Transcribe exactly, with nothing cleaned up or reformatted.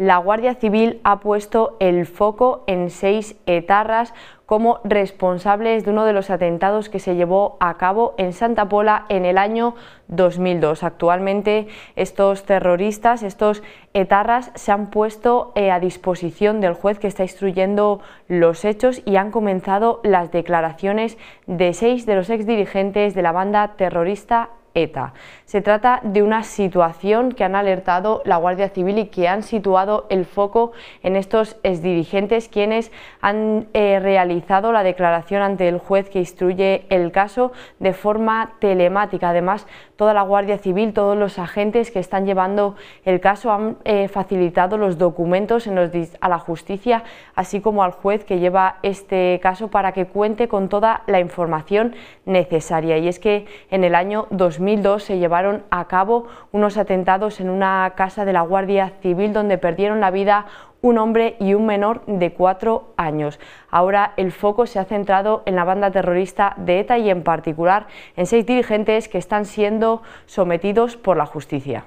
La Guardia Civil ha puesto el foco en seis etarras como responsables de uno de los atentados que se llevó a cabo en Santa Pola en el año dos mil dos. Actualmente estos terroristas, estos etarras, se han puesto a disposición del juez que está instruyendo los hechos y han comenzado las declaraciones de seis de los exdirigentes de la banda terrorista ETA. Se trata de una situación que han alertado la Guardia Civil y que han situado el foco en estos exdirigentes, quienes han eh, realizado la declaración ante el juez que instruye el caso de forma telemática. Además, toda la Guardia Civil, todos los agentes que están llevando el caso han eh, facilitado los documentos en los, a la justicia, así como al juez que lleva este caso, para que cuente con toda la información necesaria. Y es que en el año dos mil dos se llevaron a cabo unos atentados en una casa de la Guardia Civil donde perdieron la vida un hombre y un menor de cuatro años. Ahora el foco se ha centrado en la banda terrorista de ETA y en particular en seis dirigentes que están siendo sometidos por la justicia.